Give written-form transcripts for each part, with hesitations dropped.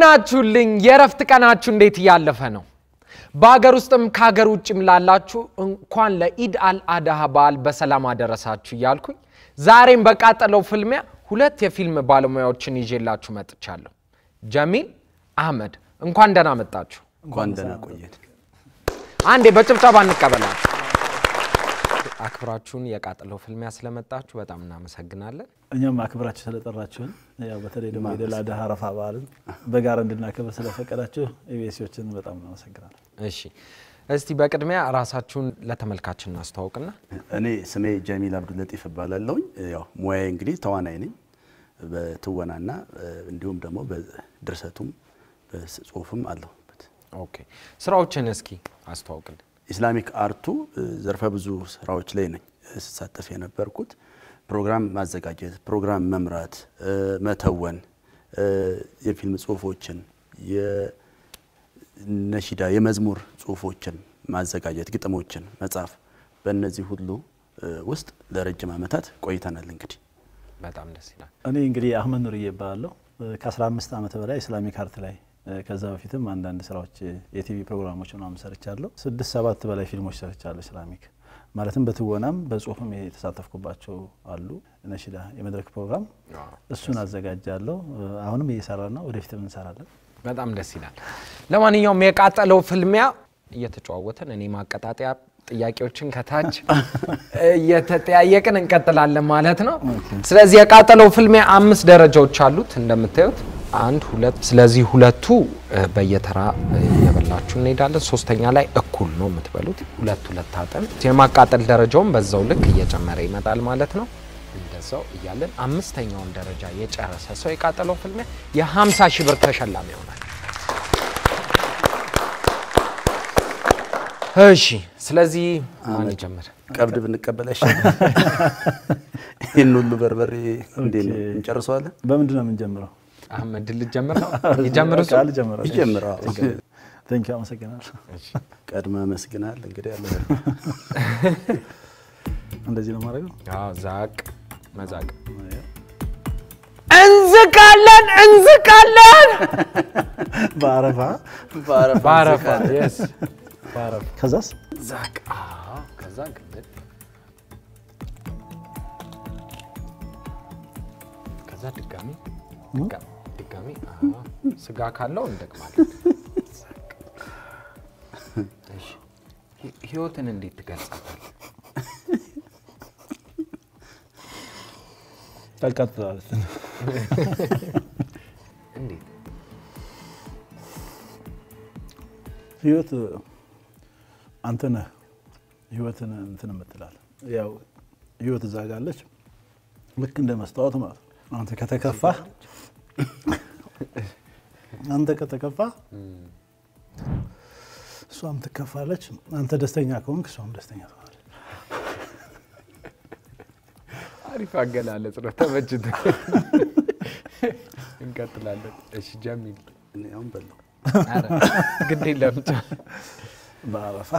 ናችሁልኝ የረፍት ቀናችሁ እንዴት ያለፈ ነው ባገር ውስጥም ካገር ውጭም ላላችሁ እንኳን ለኢድ አልአድሃ በዓል በሰላም አደረሳችሁ ያልኩኝ ዛሬም በቃጠለው ፊልሚያ ሁለት የፊልም ባለሙያዎችን ይዤላችሁ መጥቻለሁ ጀሚል አህመድ እንኳን ደህና መጣችሁ እንኳን ደህና ቆየት አንዴ በጭብጨባ እንቀበላችሁ አክብራችሁን የቃጠለው ፊልሚያ ስለመጣችሁ በጣም እናመሰግናለን እኛም አክብራችሁ ስለጠራችሁን ያው በተለይደም የደላዳ ሐረፋ ባልን በጋር እንድናከብር ስለፈቀዳችሁ ኢቢኤስዎችን በጣም እናመሰግናለን እሺ እስቲ በቅድሚያ ራሳችሁን ለተመልካችን አስተዋውቁና እኔ ስሜ ጀሚል አብዱልለጢፍ እባላለሁ ያው ሙያዬ እንግዲህ ተዋናይ ነኝ በትወናና እንዲሁም ደግሞ በድርሰቱም በጽሁፍም አለሁበት ኦኬ ስራዎችን እስኪ አስተዋውቁን ኢስላሚክ አርቱ ዘርፈ ብዙ ስራዎች ላይ ነኝ ስሳተፍ የነበርኩት ፕሮግራም ማዘጋጀት ፕሮግራም መምራት መተወን የፊልም ጽሁፎችን የነሽዳ የመዝሙር ጽሁፎችን ማዘጋጀት ግጥሞችን መጻፍ በእነዚህ ሁሉ ውስጥ ለረጅም አመታት ቆይተናል እንግዲህ በጣም ደስ ይላል እኔ እንግዲህ አህመድ ኑርዬ እባላለሁ ከ15 አመት በላይ ኢስላሚክ አርት ላይ ከዛ በፊትም አንዳንድ ስራዎች የቲቪ ፕሮግራሞችን አምሰርቻለሁ 6-7 በላይ ፊልሞች ሰርቻለሁ ኢስላሚክ ማለትም በትወናም በጽሁፍም የተሳተፍኩባቸው አሉ ነሽዳ የመድረክ ፕሮግራም እሱን አዘጋጃለሁ አሁንም እየሰራና ወደፊትም እንሰራለን በጣም ደስ ይላል ለማንኛውም የቃጠለው ፊልሚያ እየተጫወተን እኔ ማቀጣጣያ ጥያቄዎችን ከታች እየተጠያየቅን እንቀጥላለን ማለት ነው ስለዚህ የቃጠለው ፊልሚያ 5 ደረጃዎች አሉት እንደምታዩት አንድ ሁለት ስለዚህ ሁለቱ በየተራ የበላችሁ እንይዳለን ሶስተኛ ላይ እኩል ነው የምትበሉት ሁለት ሁለት አጠን የማቃጠል ደረጃውን በዛው ልክ እየጨመረ ይመጣል ማለት ነው እንደዛው ይያለን አምስተኛውን ደረጃ የጨረሰ ሰው የቃጠለው ፊልሚያ የ50,000 ብር ተሸላሚ ይሆናል እሺ ስለዚህ ማን ይጀምር ቀብድ ብንቀበለሽ ይንኑሉ በርበሬ እንዴት ነው እንጨርሰዋለን በመንድነው የምንጀምረው አህመድ ልጀምረው ይጀምረው ቃል ጀምረው ይጀምረው ቴንክ ዩ አመሰግናለሁ እሺ ቀድማ መስግናል እንግዲህ ያለው እንደዚህ ነው ማረገው አዎ ዛቅ መዛቅ እንዝቃለን እንዝቃለን ባረፋ ባረፋ yes ባረፋ ከዛስ ዛቅ አዎ ከዛ ግድ ከዛ ድጋሚ ድጋሚ ስጋ ካለው እንደግማለን እሺ ህይወትን እንዴት ትገልጻለህ ታልቃጥላለህ እንዴት ህይወት አንተ ነህ ህይወትን እንትን የምትላለህ ያው ህይወት ዛጋለች ልክ እንደመስታወት ማለት ነው አንተ ከተከፋ አንተ ከተከፋ ሷም ተከፋለች አንተ ደስተኛ ከሆንክ ሷም ደስተኛ ትሆናለች አሪፍ አገላለጽ ነው ተመችቶ እንቀጥላለን እሺ ጀሚል እኔ አሁን በለው አረ ግድ የለም ባረፋ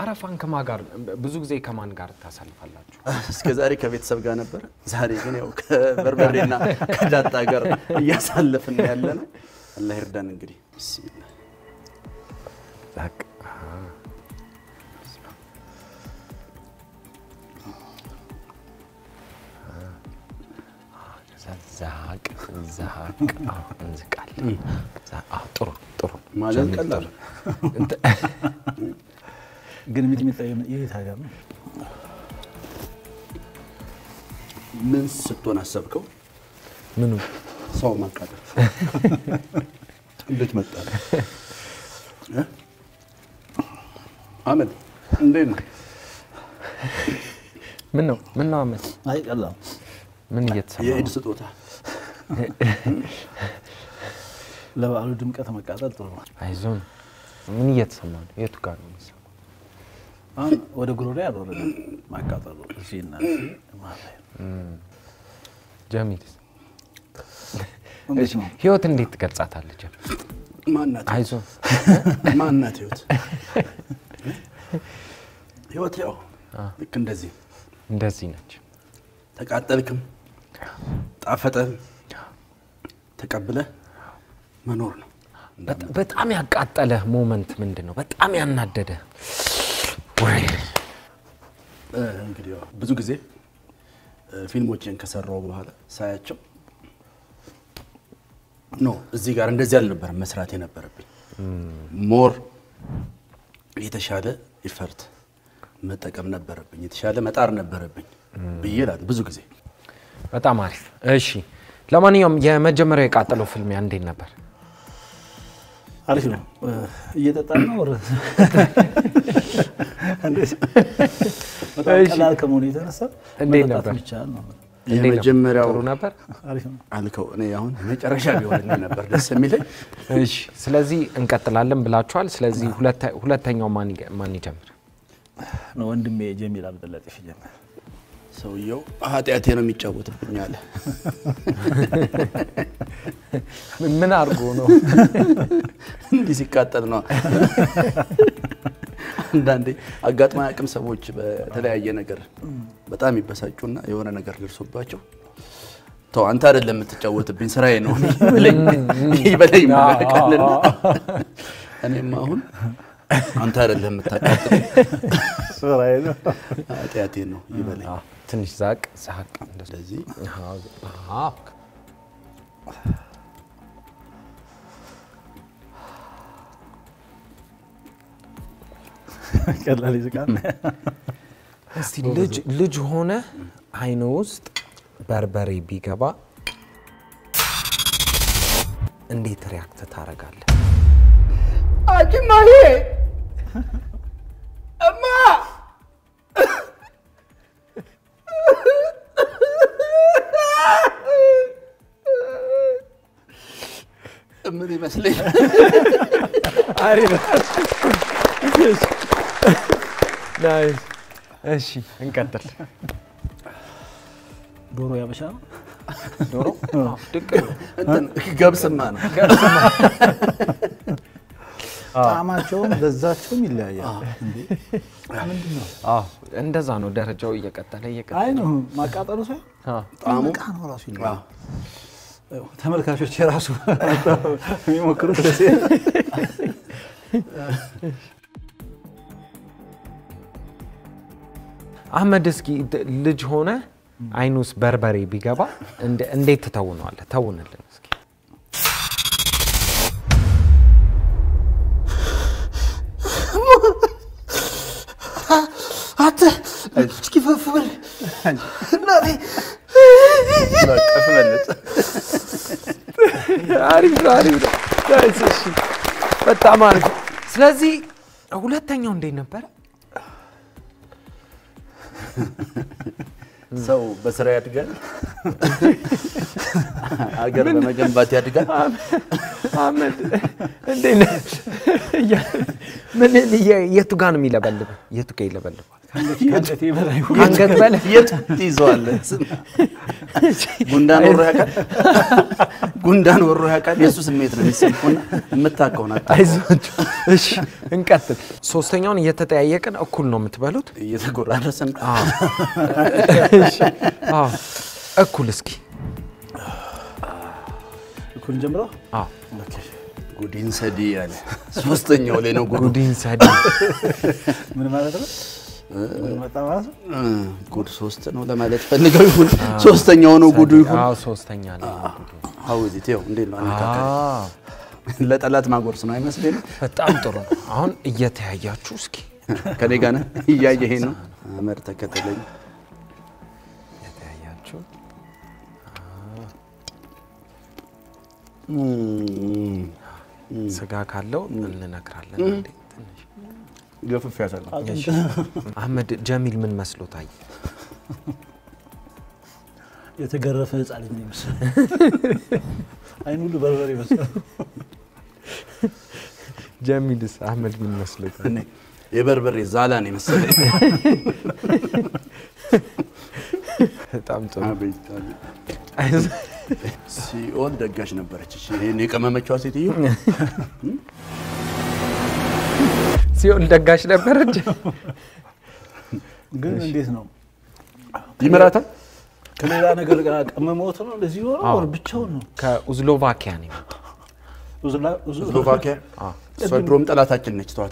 አራፋን ከማጋር ብዙ ጊዜ ከማን ጋር ታሳልፋላችሁ እስከዛሬ ከቤተሰብ ጋር ነበር ዛሬ ግን ያው ከበርበሬና ከዳጣ ጋር ያሳልፈን ያለነው አላህ ይርዳን እንግዲህ ቢስሚላህ ዛቅ ዛቅ ዛቅ እንዝቃለን ዛቅ ጥሩ ጥሩ ማለት ቀላል እንት ግን ምጥምጣ ይይታጋም ምን ስትሆን አሰብከው ምኑ ሰው ማቃጠል እንዴት መጣ አህመድ እንዴት ምን ነው አህመድ አይ አላህ ምን እየተሰማ የኢድ ስጦታ ለባሉ ድምቀት መቃጠል ጥሩ ነው አይዞን ምን እየተሰማ የቱ ጋር ነው አሁን ወደ ጉሮሬ አልወረደ ማቃጠሉ እዚህና ማለት ጀሚል እሺ ህይወት እንዴት ትገልጻታለህ ጀሚል ማናት አይዞ ማናት ህይወት ያው ልክ እንደዚህ ነች ተቃጠልክም ጣፈጠ ተቀበለ منورنا. بات أمي هقعد له مومنت من دينه. بات أمي الناددة. وين؟ إنكريا. بزوج زي فيلم وجهين كسر رابو هذا ساعتشو. نو الزيجارن ده زال نبرة مسراتين نبرة بي. مور يتشهد يفرط. متى كم نبرة بي يتشهد متعار نبرة بي. بيجلاد بزوج زي. بات أمارف. إيشي؟ لما نيوم يا مجمرة قاتلوا فيلم عندي نبر. عارفينه؟ يتطلعنا ورد. متى على الكمونية نصب؟ عندي نبر. يا مجمرة ورد نبر. عارفينه؟ عندك أنا هون نج رشابي ورد نبر لسه ميلي. إيش؟ سلازي إنك تطلعلهم بالأطفال سلازي ولا تانيوم ماني جمر. نوند مي جميل عبد الله في جمر. سويو هاتي أتينا ميتشابوت نياله من أرجونه ديسكاتنا عندي أقعد ما كم سويت بتلاقي نجار بتأمي بس أجونا يورا نجار يرسب باجو طبعا ترى لما تتجاوت بين سرينه يبدأ يملك أنا ما هون أنت هذا اللي متأكد صراينه أتأتينه يبلي تنش زاك زاك لذي هاك كلا ليش كان بس لج هنا عينوست بربري بيجابا اللي تريحت تارجال أجمالي أما أمري مسلي عارفة نايس أشي انكتر دورو يا بشار دورو؟ دكرو أنت قاب سمانة قاب سمانة طعماتهم لذاتهم إلا يا عند زانو درجة ويقتله يقتله أينه ما كاتروا شيء طعمه كانوا راسي لا تمر كان شو شيء راسه مين مكروه أحمد اسكي لجهونه عينوس بربري بيجابا عندي تتوانه على تونه لنسكي كيف أفعل؟ نادي. لا أفعلت. عارف. لا يصير. بتعمل. سلازي أولا تانيون دينا برا. سو بس رأيت قال. أقرب ما جنبات ياتي قال. أحمد دينا. من يتوقعن ميلا بلب يتوكيلا بلب. كانتي بلاي كانت بلاي يتيزوال غندان وراك غندان وراك يسوس ميت ነው የሚሰማውና የምታቀውና አይዞት እሺ እንቀጥል ሶስተኛውን እየተጠያየቀን እኩል ነው የምትበሉት እየተጎራረሰን እሺ እኩል እስኪ እኩል ጀምሮ ኦኬ ጉዲን ሰዲ ያለ ሶስተኛው ላይ ነው ጉዲን ሰዲ ምን ማለት ነው متواصل؟ قد سوستن ولا مالت فنجا يقول سوستن يانو قد يقول سوستن يعني هاوزي تيو ندير له أنا كذا لا تلات ما قرصنا هاي مسلين فتأمتره هون إيتها ياتشو سكي كذي كنا إياه جهينه مرتك تلين إيتها ياتشو سجا كارلو نلنا كارلنا قف في هذا. أحمد جميل من مسلو طيب. يتجرف يسألني بس. أنا أقول بربري بس. جميل أحمد من مسلو. أنا يا بربري زعلاني مسلو. تعمتم. أبي تعمتم. سيقول دقاش نبرتش شيء هني كمان ما تشوفه تيجي. سيقول دقاش نبرتش. قلنا ليش نوم؟ ديمراتا؟ كنا لا نقول أما موتنا لزيورا وربتشونه. كأوزلوفاكيا يعني. Slovakia. So prompt alatakin nech toat.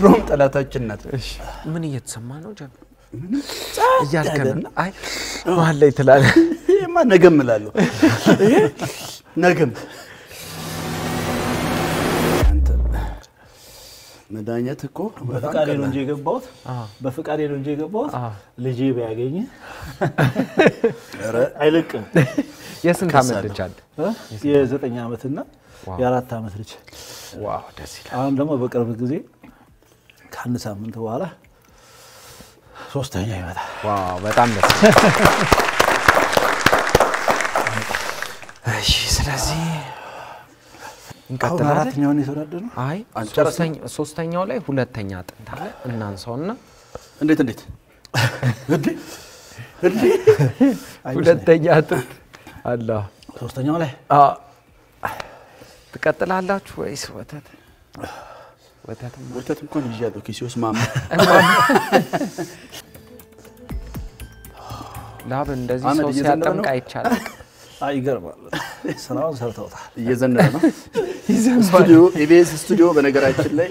Prompt alatakin nech. Meni yetsamano jam. Yar kan. Ay. Vallahi telal. Ma nagam lalo. Nagam. مدانيتكو بفكاري نجي جبوت بفكاري نجي جبوت لجي بيعجيني عليك ياسن كامل رجال يا زت نعمتنا يا رات تامت رجال واو دسيل أنا لما بفكر بكذي كان سامن تواره سوسته يعني هذا واو بتعمل إيش سلازي How many times have you done it? Just six times or two times. That's all. And that's it. Two times. Allah. Six times. Ah. The cattle Allah choice what that. What that? Can you do? Kiss your mom. Laban does it so seldom get caught. Aygar var. Sana az harita oldu. Yezenler mi? Yezen. Studio, evs studio. Ben eğer açılay.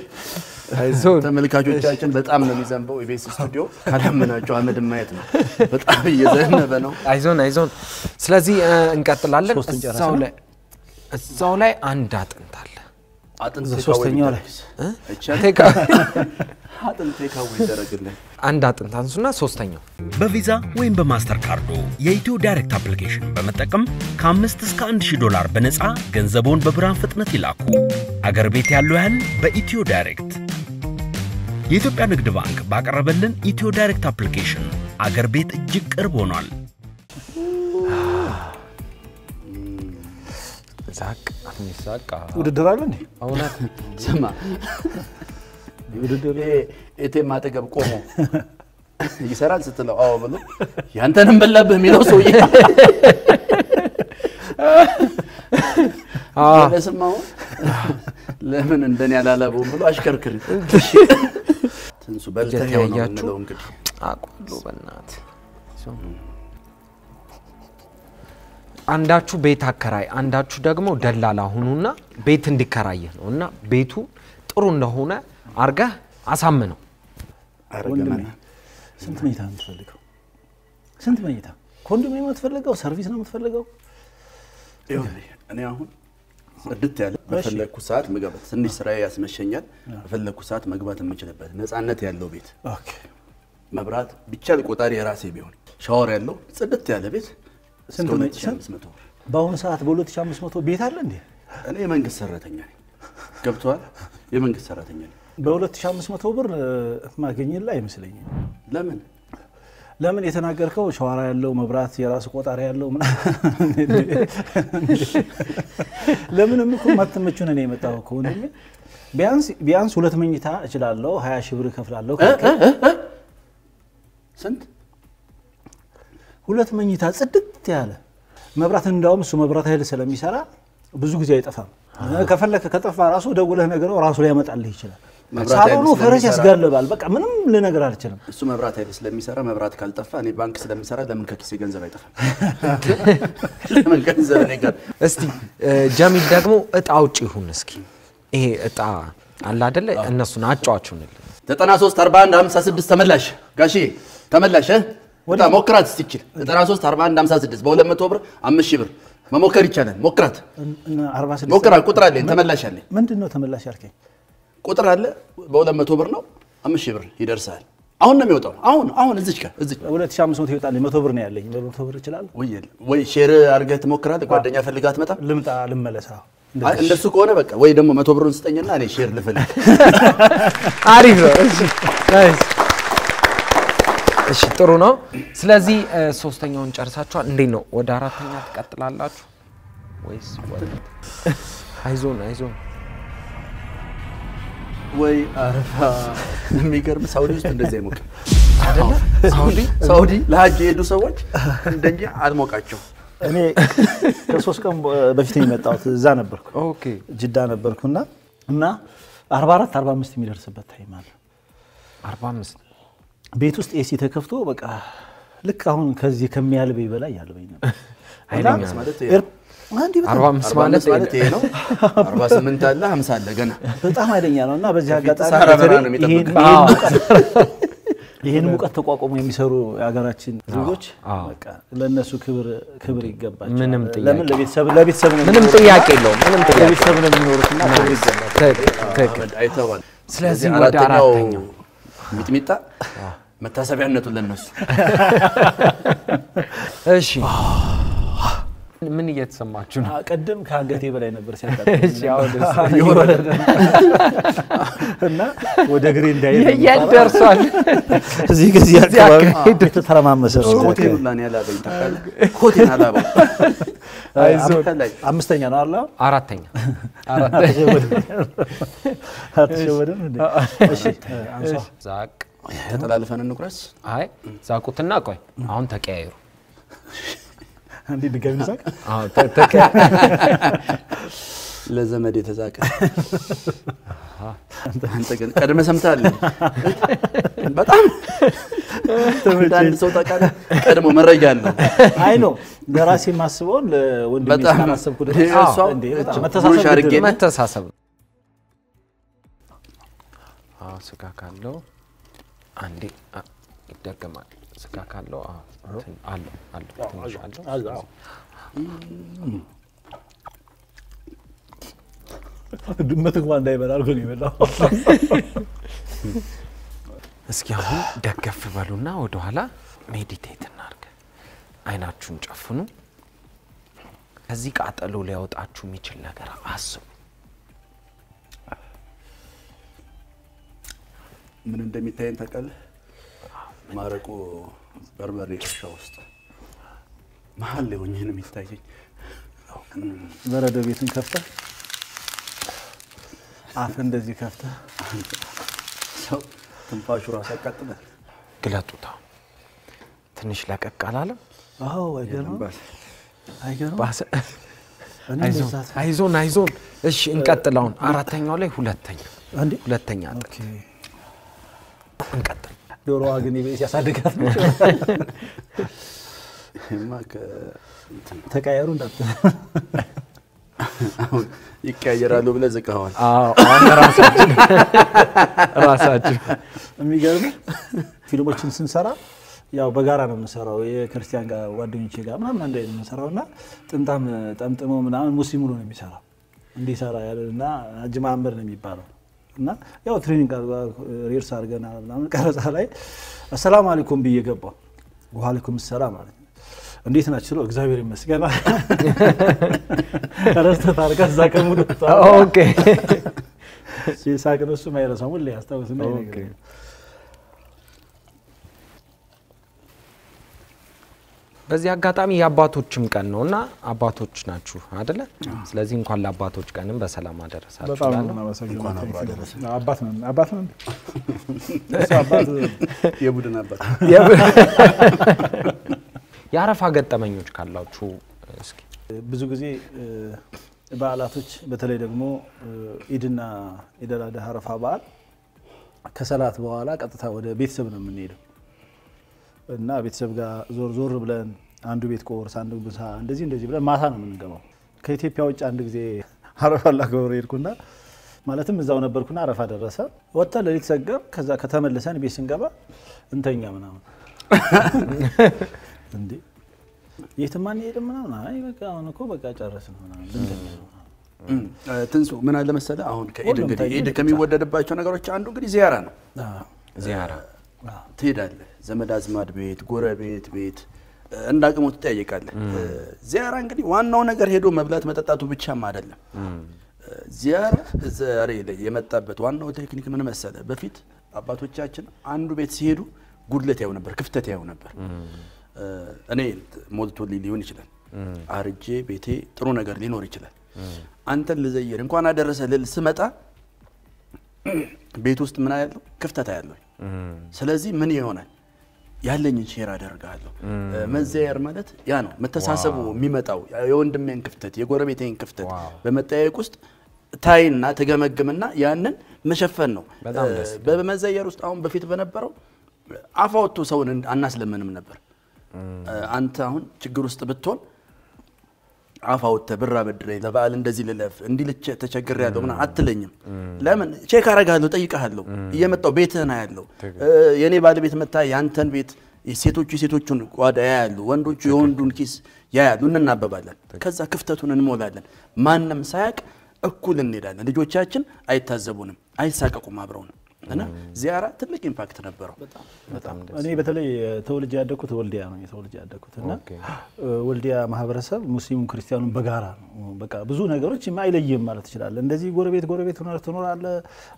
Ayzon. Tamel kaçıyor açın. Bet amla yezen bu evs studio. Kalem ben açıyor Ahmet emmet. Bet abi yezenler ben o. Ayzon. Slazi inkatlarlar. Saule. Saule andat antarla. Atın sosteniyor. Teka. Atın teka uydulara girle. Andatın tanısına sosteniyor. Bavisa ve Mastercard'u Yaitu Direct Application bamatakam $5-$100 benesa genzabon babran fitnetilaku. Agar betialuhal ba Yaitu Direct. Ethiopia Nigd Bank bakarabellen Yaitu Direct Application. Agar bet jik erbonal. Zak, misaka. Udah deralan ni? Awak sama. Udah deralan. Itu mata gak komo. Gisaran setelah awal tu, yang tanam bela berminat soye. Ah. Lepas mau, lepas nanti ada labu, malu ashkar kiri. Tansubat tanya orang dalam kiri. Aku luban nat. अंदाज़ चु बेथा कराए अंदाज़ चु डग में डर लाला होनु ना बेथन दिखराई है उन्ना बेथु तो रुन्ना होना आर्गा आसाम में नो आर्गा में संत में ही था मत फर्लेगा संत में ही था कौन में मत फर्लेगा और सर्विस ना मत फर्लेगा यो अन्य आहुन ردت على فلة كوسات مجابات سني سرايا اسم الشنجات فلة كوسات مجابات المجلبات ناس عنت ياللو بيت مبرد بتشال كوتاري راسي بيون شهر ياللو ردت على بيت سنت باون ساعات بولت شام سمتو بيت على عندي أنا يمن كسرت يعني قبتوال يمن كسرت يعني بولت شام سمتو بر ما كني لا يمسليني لمن يتناقر كوا شوارع اللوم برات يراس قطع ريال اللوم لمن أمكم ما تمشون أني متأكون بيان سولت مني تا أجلال لو هاي شبر كفلا لو سنت ولات مني تا صدقت ياله مبرات انداوم سو مبرات هيل سلام يسرا بزو غزي يطفام كفلك كطف راسو دغله نغرو راسو لا يمطال يشلا مبرات هيل فرش يسغل بال بقى منم لنغر ارتشلم سو مبرات هيل سلام يسرا مبرات كالطف اني بانك سلام يسرا لمن كيسي غنزب يطفام لمن غنزب نيغر استي جاميل دغمو اطاوچ يهون اسكي ايه اطا አላ አይደለ እነሱን አጫዋቹንል 93 41 56 ተመላሽ ጋሺ ተመላሽ ودا موكرات ستيكيل. ترانسوس ثربان دام سادس. بقول لهم توبر عم الشبر. ما موكري كنا موكرات. موكرات كترة اللي تملش يعني. من دينه تملش يركي. كترة اللي بقول لهم توبرنا عم الشبر يدرسها. عون نمي وتعون. عون الزكى. ولا تشام سموت هي تعلم توبرني عليه. ما توبر تلال. ويا شير أرجعت موكرات. قدرني أفلقات متى؟ لم ملسها. عند السكونة بك. ويا دم ما توبرون ستين يعني شير لفلق. عارف له. اشترونه سلازي سوستانيون جارساتشو اندينو وداراتنا تقتلالاتشو ويس ولد عايزون وي عرفا ميغرم سعودي ውስጥ እንደዚህ አይሞቅ አይደለ ሳውዲ ለሃጅ የሄዱ ሰዎች እንደኛ አልሞቃቸው እኔ ከሶስት ቀን በፊት የመጣሁት እዛ ነበርኩ ኦኬ ጅዳ ነበርኩና እና 44 45 የሚደርስበት ታይም አለ 45 ቤት ውስጥ ኤሲ ተከፍቶ በቃ ልክ አሁን ከዚህ ከሚያልበይ በላይ ያልበይ ነበር አይደለም ማለት أربعة مسمالات إنه أربعة سمنتات لا مسال لجنا. تتأمل يعني أنا بس جاكت أنا ميتين. ይሄን ሙቀት ተቋቋሙ የሚሰሩ ያገራችን ልጆች በቃ ለነሱ ክብር ይገባል ምንም ለቤተሰብ ነው ምንም ጥያቄ የለውም ምንም ለቤተሰብ ነው የሚኖሩትና ክብር ይገባል አይተዋል ስለዚህ ወደ አራተኛው ሚጥሚጣ መታሰቢያነቱ ለነሱ እሺ ምን እየተሰማችሁ ነው አቀደም ካንገቴ በላይ ነበር ሲያጣጥሽ ያው እና ወደ ግሪ እንዳይል ያደርሷል እዚህ ግዚ ያቀባል ተተረማመሰ ኮቴኑላን ያላበኝ ታካል ኮቴን አላባ አይዞ አምስተኛ ነው አላ አራተኛ አትሸወደም እንዴ እሺ አንሳ ዛቅ ተጣላልፈን እንቁረስ አይ ዛቁትና ቆይ አሁን ተቀያይሩ عندي دقايق نساك؟ تكا لزمدي تزاك انت قدم سمتالي بطعم انت عند صوتك انا قدمو مرجانو اي نو براسي ما سبون وندي ما حسبك عندي ما تساسب سكا كالو عندي يدركمال سكا كالو علو دمتك ما دايما ارغني بالله اسكي هون دكف بالونا ወደ ኋላ ሜዲቴት እናርገ አይናችሁን ጨፍኑ እዚህ ቃጠሎ ሊያወጣችሁ የሚችል ነገር አስቡ ምን እንደሚታየን ተቀል ማረቁ በርበሬ ሻውስት ማሐል ለወኝን የሚታየኝ በረዶ ቤቱን ከፍታ አፍ እንደዚህ ከፍታ ሰው ትንፋሹ ራስ አቀጥለ ግለጡታ ትንሽ ለቀቅ አላለ አዎ አይገርም ባሰ አይዞን እሺ እንቀጥላውን አራተኛው ላይ ሁለተኛ አጥቂ እንቀጥል ዶሮ አግኒ ቤት ያሳደጋት ነው ማከ ተቀያየሩ እንዳት ይቀየራሉ ብለ ዘቀዋል አዎ አሁን ራሳችን የሚገርም ፊልሞችን ስንሰራ ያው በጋራ ነው የምንሰራው የክርስቲያን ጋር ጓደኞቼ ጋር ምናምን አንድ ላይ ነው የምንሰራውና ጥንታም ጠምጥመው ምናምን ሙስሊሙ ነው የሚሰራው እንዲሰራ ያለና አጅማምር ነው የሚባለው እና ያው ትሬኒንግ ጋር ሪርስ አርገና ምናምን ቀረጻ ላይ ሰላም አለይኩም በየገባ ወአለይኩም ሰላም ማለት እንዴት ናችሁ እግዚአብሔር ይመስገን ተረስተ ታርጋት ዘከሙት ኦኬ ሲሳከነሱ ማይረሳው ለያስተውስ ነው ኦኬ በዚህ አጋጣሚ ያባቶችም ቀን ነውና አባቶች ናችሁ አይደለ ስለዚህ እንኳን ለአባቶች ቀንም በሰላም አደረሳችሁ እንኳን አባት ነን አባት የቡድን አባት ያረፋ ገጠመኞች ካላችሁ እስኪ ብዙ ጊዜ ባላቶች በተለይ ደግሞ ኢድና ኢደላደ አረፋ ባል ከሰላት በኋላ ቀጥታ ወደ ቤተሰብ ነው የምንሄደው እና ቤተሰብ ጋር ዞር ብለን አንዱ ቤት ቆርስ አንዱ ብሳ እንደዚህ ብለን ማታ ነው የምንገባው ከኢትዮጵያ ወጭ አንድ ጊዜ አረፋ ለአክብር ይርኩና ማለትም እዛው ነበርኩና አረፋ ደረሰ ወጣ ለሊት ሰገብ ከዛ ከተመለሰን ቤት ስንገባ እንተኛ ምናምን እንዴ የትማን ይደም ምናምን አይ በቃ አሁን እኮ በቃ ጨረስን ምናምን እንተኛ ትንሱ ምን አለ መሰለ አሁን ከኢድ እንግዲህ ኢድ ከሚወደደባቸው ነገሮች አንዱ እንግዲህ ዚያራ ነው ዚያራ ትሄዳለ ዘመድ አዝማድ ቤት ጎረቤት ቤት እንዳቀሙ ተጠየቃለ ዚያራ እንግዲህ ዋናው ነገር ሄዶ መብላት መጠጣቱ ብቻም አይደለም ዚያራ ዛሬ የመጣበት ዋናው ቴክኒክ ምን መሰለ በፊት አባቶቻችን አንዱ ቤት ሲሄዱ ጉድለት ያው ነበር ክፍተት ያው ነበር እኔ ሞልቶ ሊሊውን ይችላል አርጄ ቤቴ ጥሩ ነገር ሊኖር ይችላል አንተ ለዘየር እንኳን አደረሰ ለልስመጣ ቤት ውስጥ ምን ያለው ክፍተት ያለው ስለዚህ ምን ይሆናል ያለኝን ሼር አደርጋለሁ መዘየር ማለት ያ ነው መተሳሰቡ የሚመጣው የወንድሜን ክፍተት የጎረቤቴን ክፍተት በመጠያየቅ ውስጥ ታይና ተገመገምና ያንን መሸፈን ነው በመዘየር ውስጥ አሁን በፊት በነበረው አፋውቱ ሰውን አናስለምንም ነበር አንተ አሁን ችግር ውስጥ ብትሆን عفوا تبرر بدري ده بقى لندزي للف عندي لتشجر هذا من عتليني لا من شيء كارج هذا تيجي هذا له يوم تبيتنا هذا له يعني بعد بيت متى يانتن بيت يسيتوش قاد هذا له وندوش يوندون كيس يا دون النبى بعدين كذا كفتة نمو بعدين ما نمسك أكل النيران اللي جوا تشين أي تزبونهم أي ساككم عبرون أنا زيارة تلقين فاكت نبرة. أنا بتلقي تولد عندك وتولد يعني تولد عندك وتنا ولد يا مهابرسة مسلم كريستيانو بجارة بكا بزونا جورتشي ما يليهم مالت شلال لأن ذي غوربيت تنور على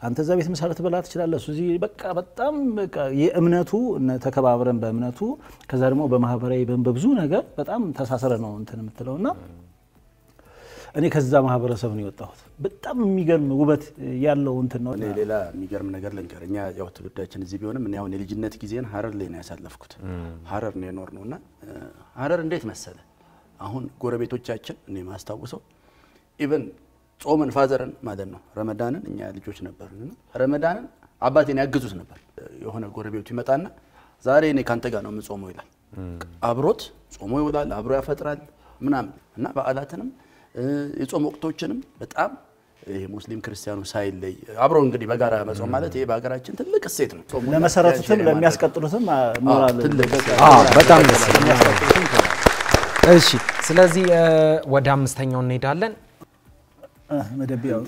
أنت زاوية مسألة بلات شلال سوزي بكا بتم بكا يأمنته إن تكبابرن بأمنته كذا رموا بمهابري ببزونا جا بتم تساسرنا أنت نمتلونا أنا كذا ما هبرسفني وطاحت، بتأم ميجر موبت يالله وانت النور. لا لا ميجر من غير لنكر، إني يوقت بدأ كان زبيونا من يوم اللي جنّت كيزين حرر لينا ساد لفكت، حرر نينور نونا، حرر نديت مسألة، أهون قربيتو تجاهن إني ما استوصو، إبن صومن فازرن ما دنو، رمضانن إني اللي جوش نبر، رمضانن عباتيني أجزوس نبر، يهونا قربيتو متأنا، زاري إني كان تجانو من صومو يلا، أبروت صومو يلا، أبرو يفترض منام، نا بعلاتنم. يصوم وقتوچንም በጣም ይሄ ሙስሊም ክርስቲያኑ ሳይለይ አብሮ እንግዲህ በጋራ መጾም ማለት ይሄ በአገራችን ትልቅ እሴት ነው ለመሰረቱትም ለሚያስቀጥሉትም ሞራል በጣም እሺ ስለዚህ ወደ አምስተኛው እንሄዳለን መደብያው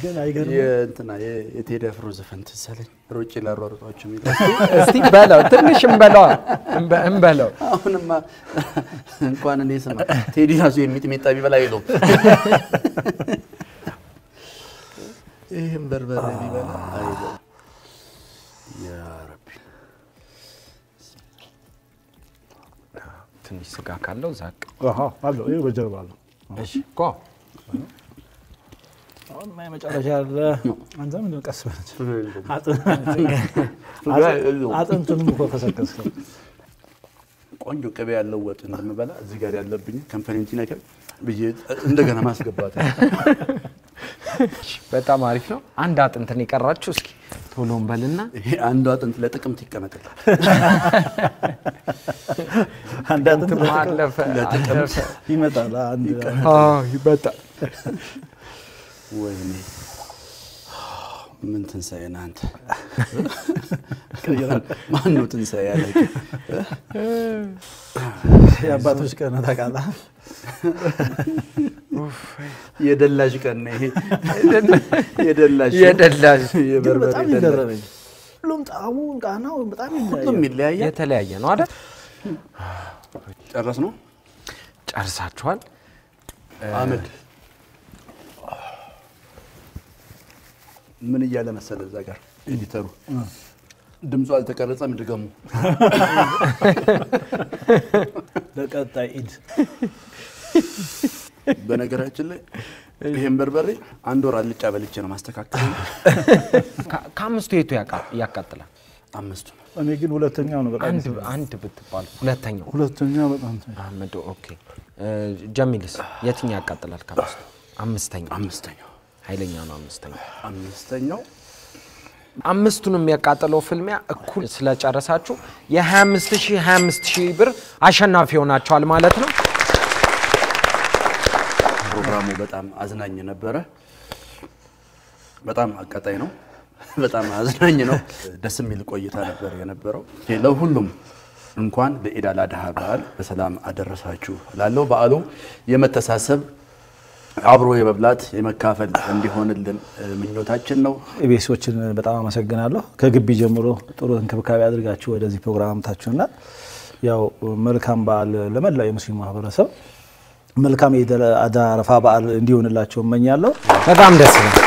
ገና አይገርም እንትና የቴዲ አፍሮ ዘፈን ተሰለኝ ሮጭ ለሮርጣችሁ የሚለው እስቲ በላው ትንሽ እንበላው እንበላው አሁንማ እንኳን እኔ ስማ ቴዲ ራሱ የሚጥሚጣ ቢበላ ይለው ይሄን በርበሬ ቢበላ አይደል ያ ረቢ ትንሽ ስጋ ካለው ዛቅ አሃ አለው ይሄ በጀርባ አለው እሺ ቆ ما يمجرش هذا عن زمن القسمة عطنت المفوفة كسر قنجو كبير اللوت عندما بلا زجاج اللبني كم فرنتينا كم بيجي عندك أنا ماسك باتي بتاع ما عرفنا عند عطنت نيك الراتشوسك تقولون بالنا عند عطنت لا تكم تكم تكم عند عطنت لا تكم يمتى لا عند يبتى ويني من تنسينا انت ما انه تنسى عليك يا باتوش كان هذاك على اوف يدلاج كان هي يدلاج يدلاج يبربر لهم طعمون قناو بتاع كلهم يليا يتلايا نو عادت ጨርሰናል ጨርሳችኋል አህመድ من ياله مسألة زاكر اللي ترو دم سؤال تكرر من رقمه لقى التعيد بنا قرأت اللي هم بربري عنده راد للشعبة للشنا ما استكاكت كم مستويته يا كاتلا كم مستو أنا يمكن ولا تنيا أنا برا أنت بتبال ولا تنيا أحمد أوكي جميل يتنيا كاتلا كم مستو أم مستنيا هايلين يا أمستنيو أمستنو ميا كاتلو فيلم يا أكل سلاج أرساتشو يا هامستشي بير عشان نافيونا شال مالتنا. برنامج بتأم أزناني نبرة بتأم أكتاينو بتأم أزناني نو دسميل كويتا نبرة كيلو هلوم إنكوان بإدارة دهبار بسلام أدرساتشو لالو بعلو يمتساسب عبروا يا ببلات يما كافل عندي هون من نوتاتشن نو بيسوتشن بتاعه مسجنالو كجبي جمرو طرود انكبكابي አድርጋችሁ ወደዚህ ፕሮግራም ታችሁና ያው መልካም በዓል ለመላው የሙስሊም ማህበረሰብ መልካም የአረፋ በዓል እንዲሆንላችሁ እመኛለሁ በጣም ደስ ይላል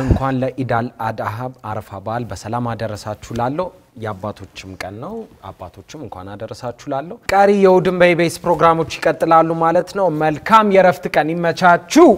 እንኳን ለኢዳል አዳሃብ አረፋ በዓል በሰላም አደረሳችሁ ላለው የአባቶችም ቀን ነው አባቶችም እንኳን አደረሳችሁላለሁ ቃሪ የውድን በይቤስ ፕሮግራሞች ይቀጥላሉ ማለት ነው መልካም የረፍት ቀን ይመቻችሁ